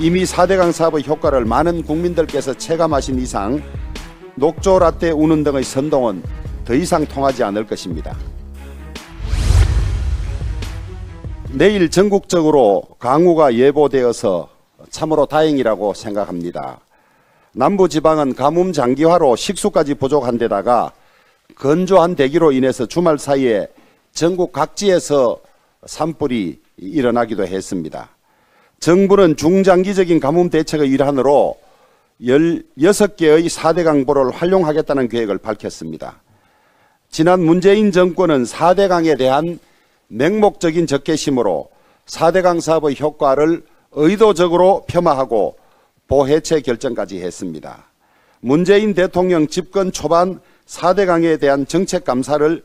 이미 4대강 사업의 효과를 많은 국민들께서 체감하신 이상 녹조 라떼 운운 등의 선동은 더 이상 통하지 않을 것입니다. 내일 전국적으로 강우가 예보되어서 참으로 다행이라고 생각합니다. 남부지방은 가뭄 장기화로 식수까지 부족한 데다가 건조한 대기로 인해서 주말 사이에 전국 각지에서 산불이 일어나기도 했습니다. 정부는 중장기적인 가뭄 대책의 일환으로 16개의 4대강 보를 활용하겠다는 계획을 밝혔습니다. 지난 문재인 정권은 4대강에 대한 맹목적인 적개심으로 4대강 사업의 효과를 의도적으로 폄하하고 보해체 결정까지 했습니다. 문재인 대통령 집권 초반 4대강에 대한 정책 감사를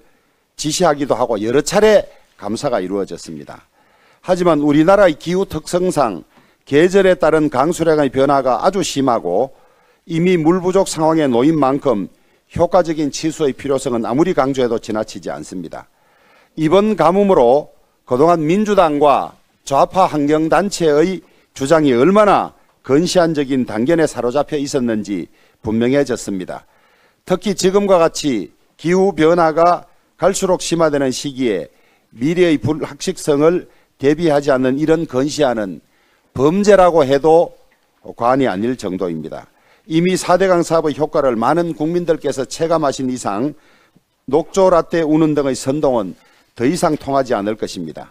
지시하기도 하고 여러 차례 감사가 이루어졌습니다. 하지만 우리나라의 기후 특성상 계절에 따른 강수량의 변화가 아주 심하고 이미 물 부족 상황에 놓인 만큼 효과적인 치수의 필요성은 아무리 강조해도 지나치지 않습니다. 이번 가뭄으로 그동안 민주당과 좌파 환경단체의 주장이 얼마나 근시안적인 단견에 사로잡혀 있었는지 분명해졌습니다. 특히 지금과 같이 기후변화가 갈수록 심화되는 시기에 미래의 불확실성을 대비하지 않는 이런 근시안은 범죄라고 해도 과언이 아닐 정도입니다. 이미 4대강 사업의 효과를 많은 국민들께서 체감하신 이상 녹조 라떼 운운 등의 선동은 더 이상 통하지 않을 것입니다.